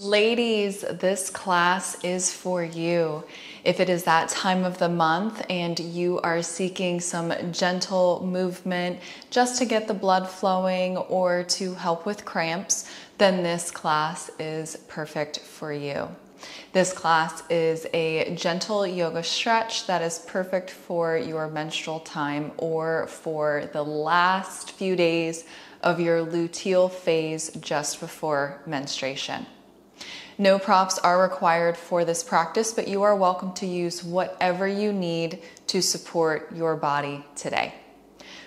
Ladies, this class is for you. If it is that time of the month and you are seeking some gentle movement just to get the blood flowing or to help with cramps, then this class is perfect for you. This class is a gentle yoga stretch that is perfect for your menstrual time or for the last few days of your luteal phase just before menstruation. No props are required for this practice, but you are welcome to use whatever you need to support your body today.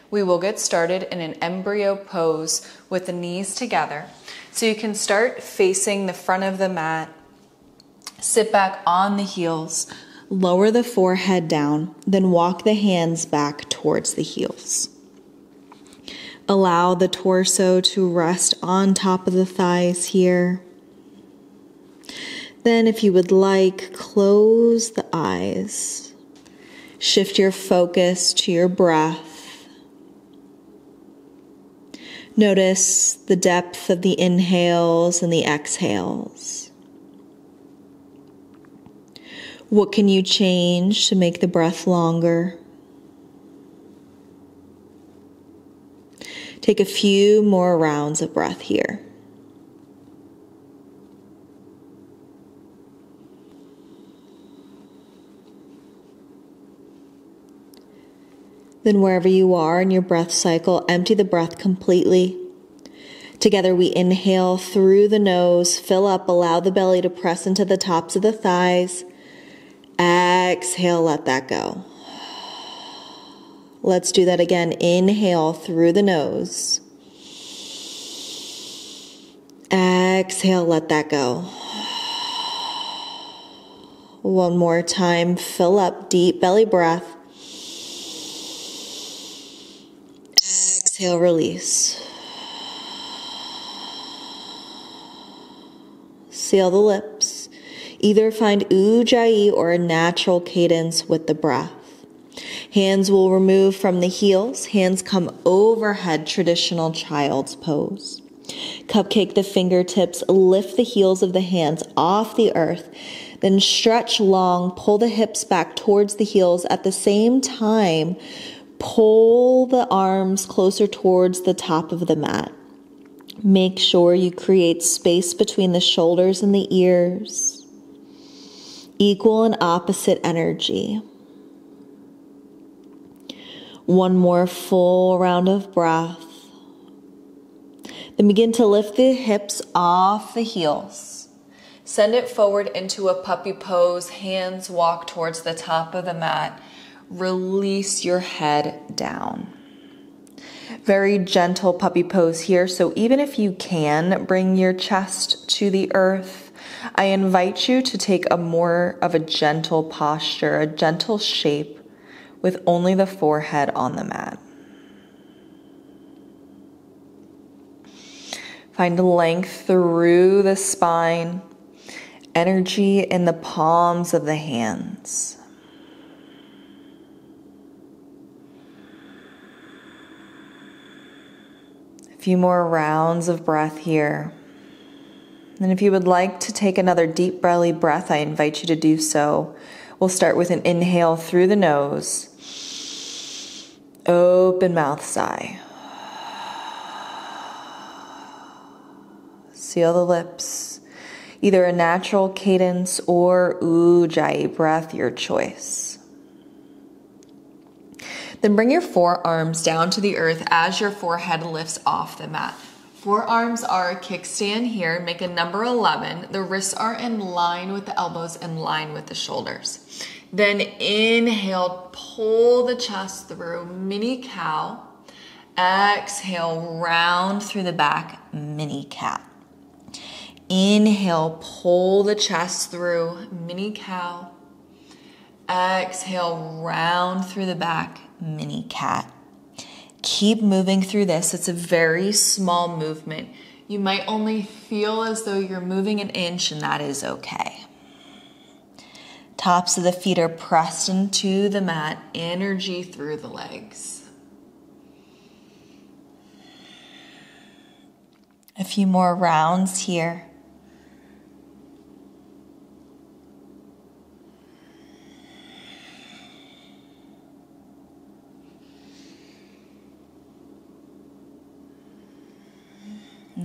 We will get started in an embryo pose with the knees together. So you can start facing the front of the mat. Sit back on the heels, lower the forehead down, then walk the hands back towards the heels. Allow the torso to rest on top of the thighs here. Then if you would like, close the eyes. Shift your focus to your breath. Notice the depth of the inhales and the exhales. What can you change to make the breath longer? Take a few more rounds of breath here. Then wherever you are in your breath cycle, empty the breath completely. Together we inhale through the nose, fill up, allow the belly to press into the tops of the thighs. Exhale, let that go. Let's do that again. Inhale through the nose. Exhale, let that go. One more time. Fill up, deep belly breath. Exhale, release. Seal the lips. Either find Ujjayi or a natural cadence with the breath. Hands will remove from the heels. Hands come overhead, traditional child's pose. Cupcake the fingertips, lift the heels of the hands off the earth, then stretch long, pull the hips back towards the heels. At the same time, pull the arms closer towards the top of the mat. Make sure you create space between the shoulders and the ears. Equal and opposite energy. One more full round of breath. Then begin to lift the hips off the heels. Send it forward into a puppy pose. Hands walk towards the top of the mat. Release your head down. Very gentle puppy pose here. So even if you can bring your chest to the earth, I invite you to take a more of a gentle posture, a gentle shape with only the forehead on the mat. Find length through the spine, energy in the palms of the hands. A few more rounds of breath here. And if you would like to take another deep belly breath, I invite you to do so. We'll start with an inhale through the nose. Open mouth sigh. Seal the lips. Either a natural cadence or Ujjayi breath, your choice. Then bring your forearms down to the earth as your forehead lifts off the mat. Forearms are a kickstand here, make a number 11. The wrists are in line with the elbows, in line with the shoulders. Then inhale, pull the chest through, mini cow. Exhale, round through the back, mini cat. Inhale, pull the chest through, mini cow. Exhale, round through the back, mini cat. Keep moving through this. It's a very small movement. You might only feel as though you're moving an inch, and that is okay. Tops of the feet are pressed into the mat, energy through the legs. A few more rounds here.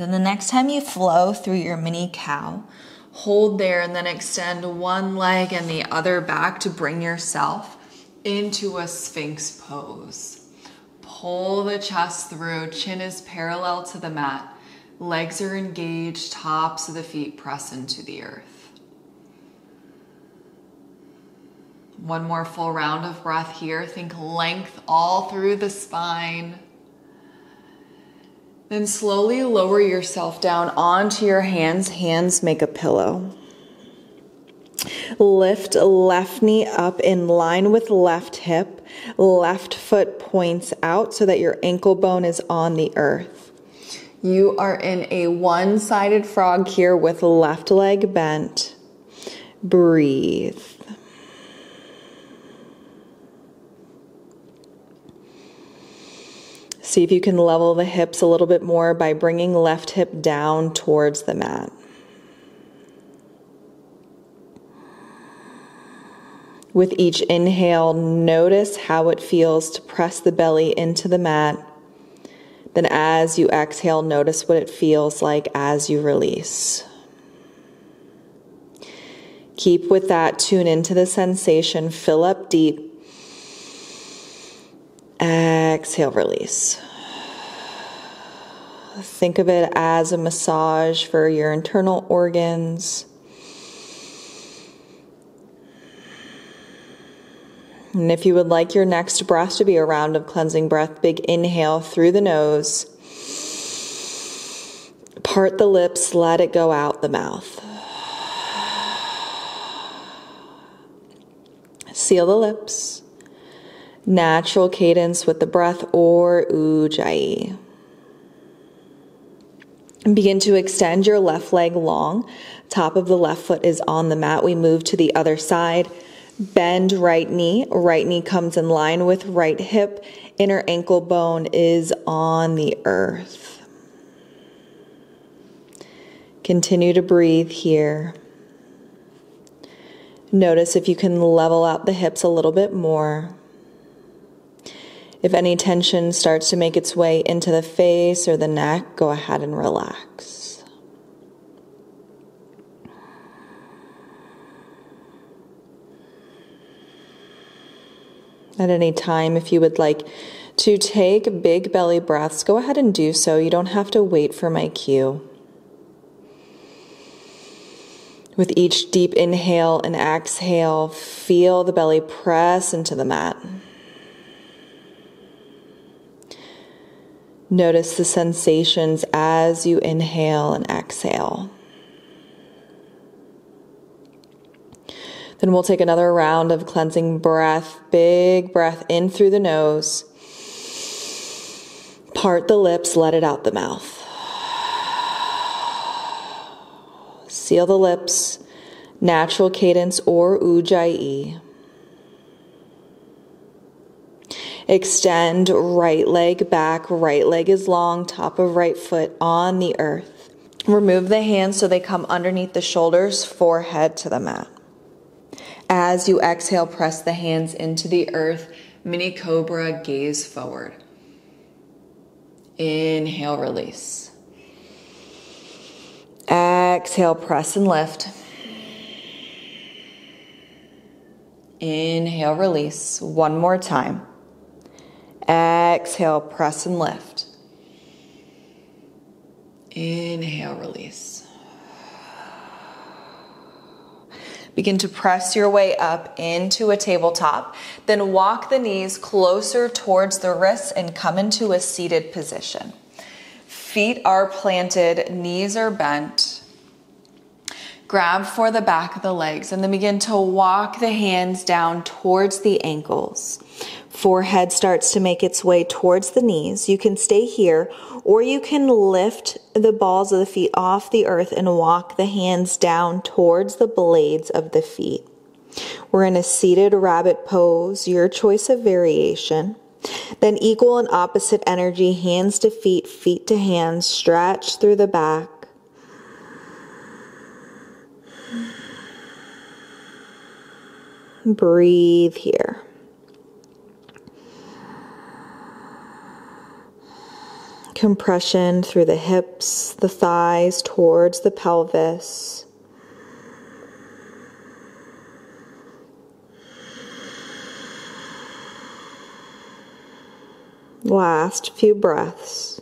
Then the next time you flow through your mini cow, hold there and then extend one leg and the other back to bring yourself into a Sphinx pose. Pull the chest through, chin is parallel to the mat, legs are engaged, tops of the feet press into the earth. One more full round of breath here. Think length all through the spine. Then slowly lower yourself down onto your hands. Hands make a pillow. Lift left knee up in line with left hip. Left foot points out so that your ankle bone is on the earth. You are in a one-sided frog here with left leg bent. Breathe. See if you can level the hips a little bit more by bringing left hip down towards the mat. With each inhale, notice how it feels to press the belly into the mat. Then as you exhale, notice what it feels like as you release. Keep with that, tune into the sensation, fill up deep. Exhale, release. Think of it as a massage for your internal organs. And if you would like your next breath to be a round of cleansing breath, big inhale through the nose. Part the lips, let it go out the mouth. Seal the lips. Natural cadence with the breath, or Ujjayi. Begin to extend your left leg long. Top of the left foot is on the mat. We move to the other side. Bend right knee. Right knee comes in line with right hip. Inner ankle bone is on the earth. Continue to breathe here. Notice if you can level out the hips a little bit more. If any tension starts to make its way into the face or the neck, go ahead and relax. At any time, if you would like to take big belly breaths, go ahead and do so. You don't have to wait for my cue. With each deep inhale and exhale, feel the belly press into the mat. Notice the sensations as you inhale and exhale. Then we'll take another round of cleansing breath. Big breath in through the nose. Part the lips, let it out the mouth. Seal the lips. Natural cadence, or Ujjayi. Extend right leg back, right leg is long, top of right foot on the earth. Remove the hands so they come underneath the shoulders, forehead to the mat. As you exhale, press the hands into the earth, mini cobra, gaze forward. Inhale, release. Exhale, press and lift. Inhale, release. One more time. Exhale, press and lift. Inhale, release. Begin to press your way up into a tabletop. Then walk the knees closer towards the wrists and come into a seated position. Feet are planted, knees are bent. Grab for the back of the legs and then begin to walk the hands down towards the ankles. Forehead starts to make its way towards the knees. You can stay here, or you can lift the balls of the feet off the earth and walk the hands down towards the blades of the feet. We're in a seated rabbit pose, your choice of variation. Then equal and opposite energy, hands to feet, feet to hands, stretch through the back. Breathe here. compression through the hips, the thighs towards the pelvis. Last few breaths.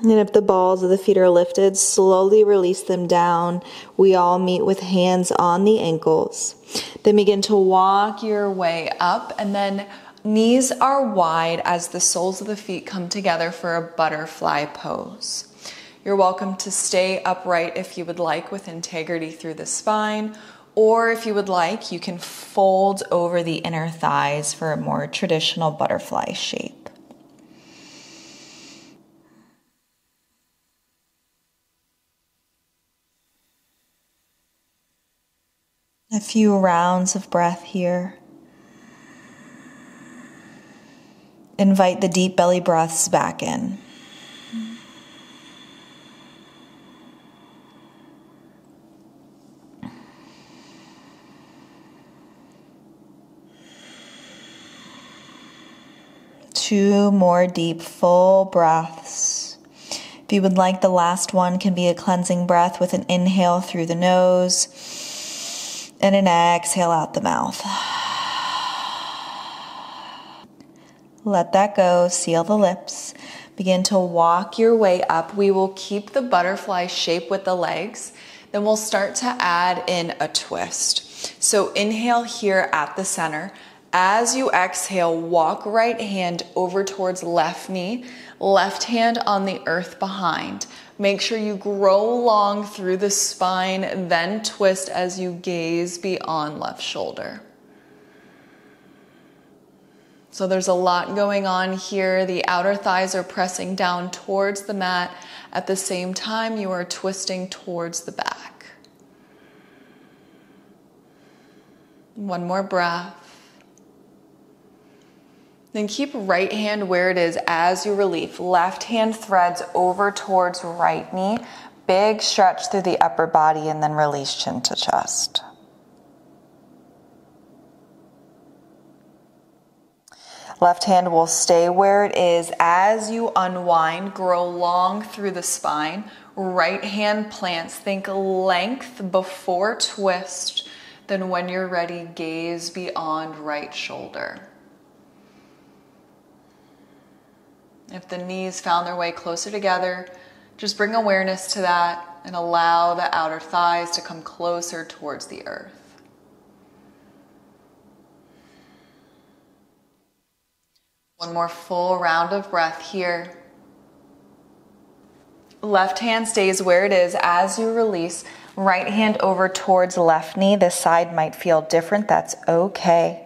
And if the balls of the feet are lifted, slowly release them down. We all meet with hands on the ankles. Then begin to walk your way up, and then knees are wide as the soles of the feet come together for a butterfly pose. You're welcome to stay upright if you would like, with integrity through the spine, or if you would like, you can fold over the inner thighs for a more traditional butterfly shape. A few rounds of breath here. Invite the deep belly breaths back in. Two more deep, full breaths. If you would like, the last one can be a cleansing breath with an inhale through the nose and an exhale out the mouth. Let that go, seal the lips. Begin to walk your way up. We will keep the butterfly shape with the legs, then we'll start to add in a twist. So inhale here at the center. As you exhale, walk right hand over towards left knee, left hand on the earth behind. Make sure you grow long through the spine, then twist as you gaze beyond left shoulder. So there's a lot going on here. The outer thighs are pressing down towards the mat. At the same time, you are twisting towards the back. One more breath. Then keep right hand where it is as you release. Left hand threads over towards right knee. Big stretch through the upper body, and then release chin to chest. Left hand will stay where it is. As you unwind, grow long through the spine. Right hand plants. Think length before twist. Then when you're ready, gaze beyond right shoulder. If the knees found their way closer together, just bring awareness to that and allow the outer thighs to come closer towards the earth. One more full round of breath here. Left hand stays where it is as you release. Right hand over towards left knee. This side might feel different. That's okay.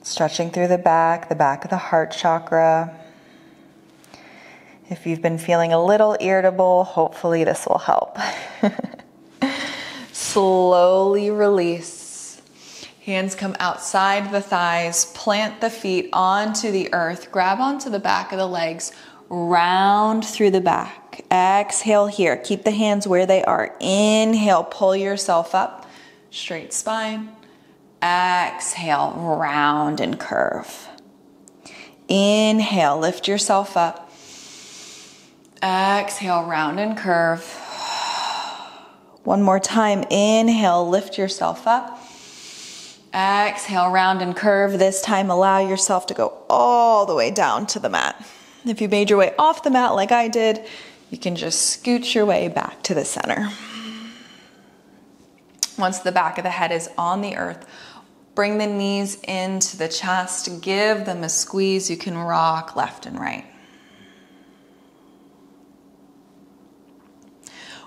Stretching through the back of the heart chakra. If you've been feeling a little irritable, hopefully this will help. Slowly release. Hands come outside the thighs, plant the feet onto the earth, grab onto the back of the legs, round through the back. Exhale here, keep the hands where they are. Inhale, pull yourself up, straight spine. Exhale, round and curve. Inhale, lift yourself up. Exhale, round and curve. One more time. Inhale, lift yourself up. Exhale, round and curve. This time, allow yourself to go all the way down to the mat. If you made your way off the mat like I did, you can just scoot your way back to the center. Once the back of the head is on the earth, bring the knees into the chest, give them a squeeze. You can rock left and right.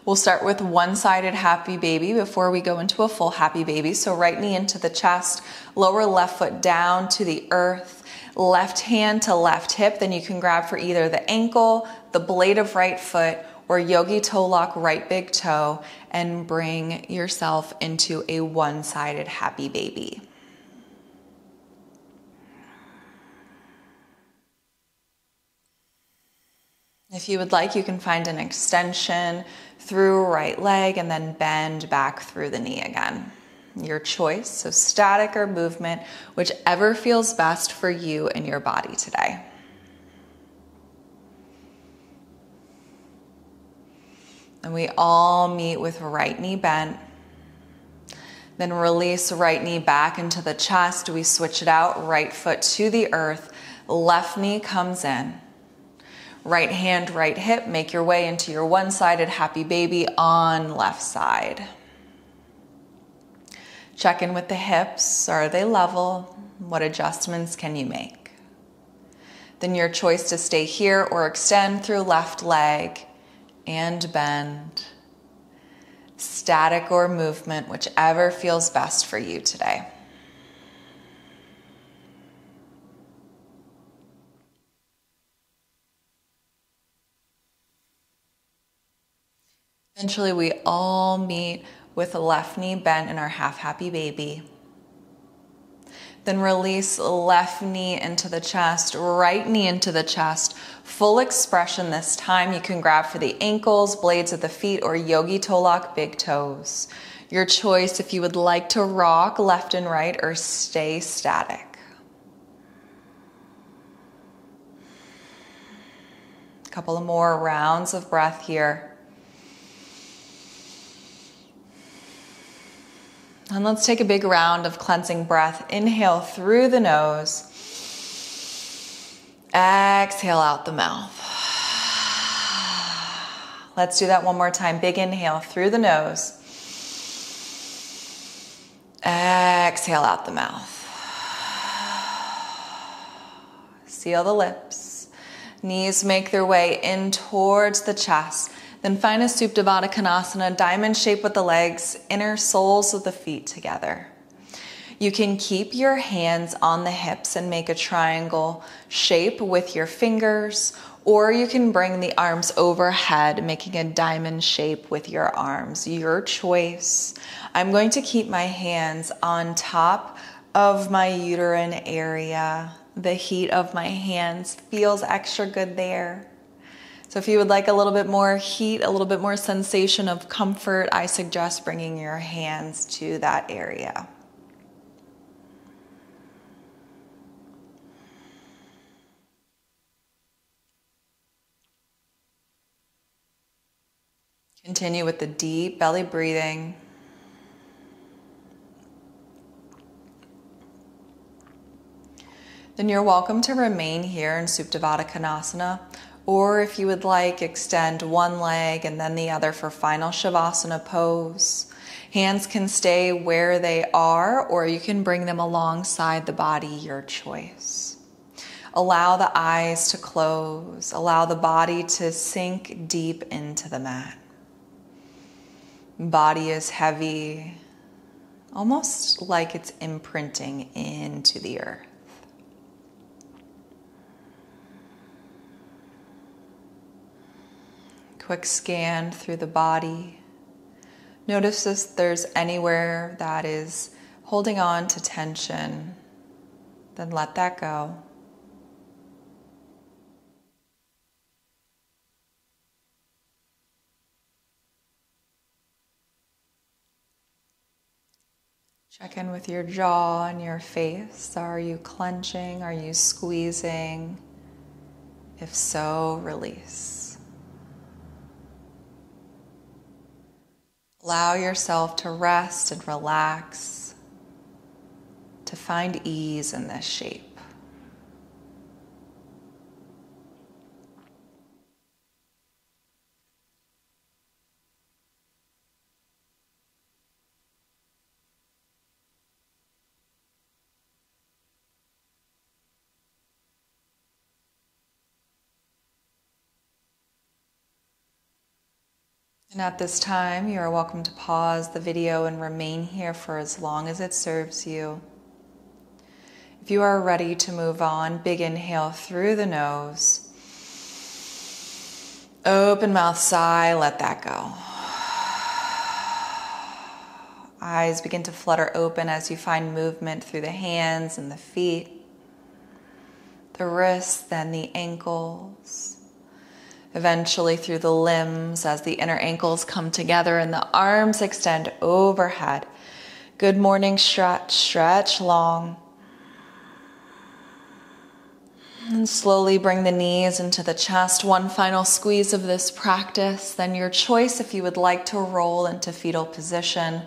We'll start with one-sided happy baby before we go into a full happy baby. So right knee into the chest, lower left foot down to the earth, left hand to left hip. Then you can grab for either the ankle, the blade of right foot, or yogi toe lock right big toe, and bring yourself into a one-sided happy baby. If you would like, you can find an extension through right leg and then bend back through the knee again. Your choice, so static or movement, whichever feels best for you and your body today. And we all meet with right knee bent. Then release right knee back into the chest. We switch it out, right foot to the earth, left knee comes in. Right hand, right hip, make your way into your one-sided happy baby on left side. Check in with the hips. Are they level? What adjustments can you make? Then your choice to stay here or extend through left leg and bend. Static or movement, whichever feels best for you today. Eventually, we all meet with the left knee bent in our half happy baby. Then release left knee into the chest, right knee into the chest, full expression this time. You can grab for the ankles, blades of the feet, or yogi toe lock, big toes. Your choice if you would like to rock left and right or stay static. A couple of more rounds of breath here. And let's take a big round of cleansing breath. Inhale through the nose. Exhale out the mouth. Let's do that one more time. Big inhale through the nose. Exhale out the mouth. Seal the lips. Knees make their way in towards the chest. Then find a Supta Baddha Konasana, diamond shape with the legs, inner soles of the feet together. You can keep your hands on the hips and make a triangle shape with your fingers, or you can bring the arms overhead, making a diamond shape with your arms. Your choice. I'm going to keep my hands on top of my uterine area. The heat of my hands feels extra good there. So if you would like a little bit more heat, a little bit more sensation of comfort, I suggest bringing your hands to that area. Continue with the deep belly breathing. Then you're welcome to remain here in Supta Baddha Konasana. Or if you would like, extend one leg and then the other for final Shavasana pose. Hands can stay where they are, or you can bring them alongside the body, your choice. Allow the eyes to close. Allow the body to sink deep into the mat. Body is heavy, almost like it's imprinting into the earth. Quick scan through the body. Notice if there's anywhere that is holding on to tension, then let that go. Check in with your jaw and your face. Are you clenching? Are you squeezing? If so, release. Allow yourself to rest and relax, to find ease in this shape. And at this time, you are welcome to pause the video and remain here for as long as it serves you. If you are ready to move on, big inhale through the nose. Open mouth sigh, let that go. Eyes begin to flutter open as you find movement through the hands and the feet, the wrists, then the ankles. eventually through the limbs as the inner ankles come together and the arms extend overhead. Good morning stretch, stretch long. And slowly bring the knees into the chest. One final squeeze of this practice. Then your choice if you would like to roll into fetal position.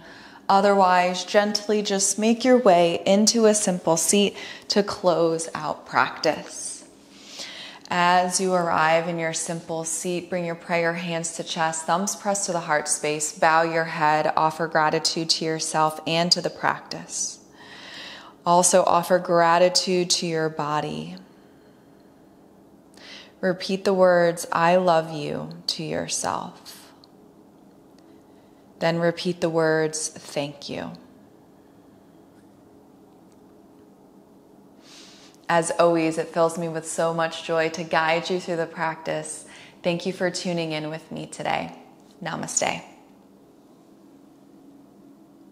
Otherwise, gently just make your way into a simple seat to close out practice. As you arrive in your simple seat, bring your prayer hands to chest, thumbs pressed to the heart space, bow your head, offer gratitude to yourself and to the practice. Also offer gratitude to your body. Repeat the words, I love you, to yourself. Then repeat the words, thank you. As always, it fills me with so much joy to guide you through the practice. Thank you for tuning in with me today. Namaste.